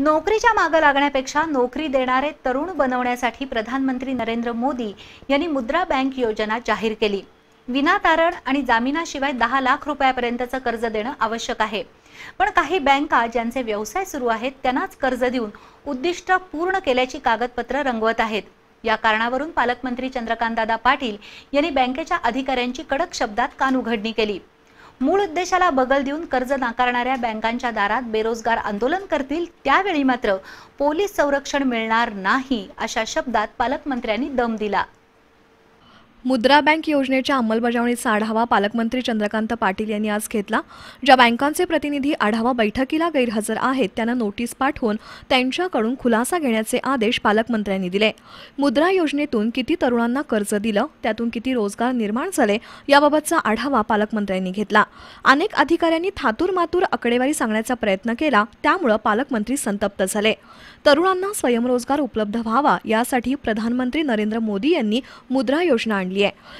नोकरीच्या मागे लागण्यापेक्षा नोकरी देणारे तरुण बनवण्यासाठी प्रधानमंत्री नरेंद्र मोदी यांनी मुद्रा बँक योजना जाहीर केली। विनातारण आणि जामिनाशिवाय 10 लाख रुपयांपर्यंतचं कर्ज देणं आवश्यक आहे, पण काही बँका ज्यांचे व्यवसाय सुरू आहेत त्यांनाच कर्ज देऊन उद्दिष्ट पूर्ण केल्याची कागदपत्र रंगवत आहेत। या कारणावरून पालकमंत्री चंद्रकांत पाटील यांनी बँकेच्या अधिकाऱ्यांची कडक शब्दात कानउघडणी केली। मूळ उद्देशाला बगल देऊन कर्ज नाकारणाऱ्या बँकांच्या दारात बेरोजगार आंदोलन करतील, त्यावेळी मात्र पोलीस संरक्षण मिळणार नाही अशा शब्दात पालकमंत्र्यांनी दम दिला। मुद्रा बँक योजनेच्या अंमलबजावणीचा आढावा पालकमंत्री चंद्रकांत पाटील यांनी आज घेतला। ज्या बँकांचे प्रतिनिधी आढावा बैठकीला गैरहजर आहेत त्यांना नोटीस पाठवून त्यांच्याकडून खुलासा घेण्याचे आदेश पालकमंत्र्यांनी दिले। मुद्रा योजनेतून किती तरुणांना कर्ज दिलं, त्यातून किती रोजगार निर्माण झाले याबाबतचा आढावा पालकमंत्र्यांनी घेतला। अनेक अधिकाऱ्यांनी थातूरमातूर आकडेवारी सांगण्याचा प्रयत्न केला, त्यामुळे पालकमंत्री संतप्त झाले। तरुणांना स्वयंरोजगार उपलब्ध व्हावा यासाठी प्रधानमंत्री नरेंद्र मोदी यांनी मुद्रा योजना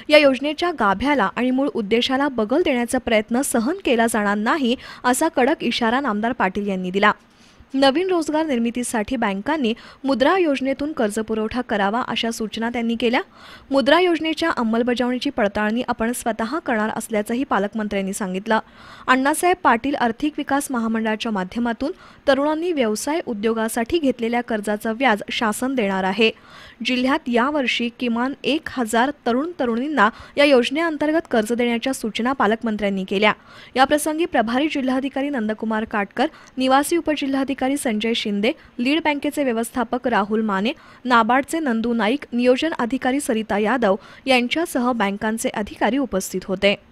या योजनेच्या गाभ्याला आणि मूळ उद्देशाला बगल देण्याचा प्रयत्न सहन केला जाणार नाही असा कडक इशारा नामदार पाटील यांनी दिला। नवीन रोजगार निर्मितीसाठी बँकांनी मुद्रा योजनेतून कर्जपुरवठा करावा अशा सूचना त्यांनी केल्या। मुद्रा योजनेच्या अंमलबजावणीची पडताळणी आपण स्वतः करणार असल्याचंही पालकमंत्र्यांनी सांगितलं। अण्णासाहेब पाटील आर्थिक विकास महामंडळाच्या माध्यमातून तरुणांनी व्यवसाय उद्योगासाठी घेतलेल्या कर्जाचं व्याज शासन देणार आहे। जिल्ह्यात यावर्षी किमान 1000 तरुण तरुणींना या योजनेअंतर्गत कर्ज देण्याच्या सूचना पालकमंत्र्यांनी केल्या। याप्रसंगी प्रभारी जिल्हाधिकारी नंदकुमार काठकर, निवासी उपजिल्हाधिकारी संजय शिंदे, लीड बँकेचे व्यवस्थापक राहुल माने, नाबार्डचे नंदू नाईक, नियोजन अधिकारी सरिता यादव यांच्यासह बँकांचे अधिकारी उपस्थित होते।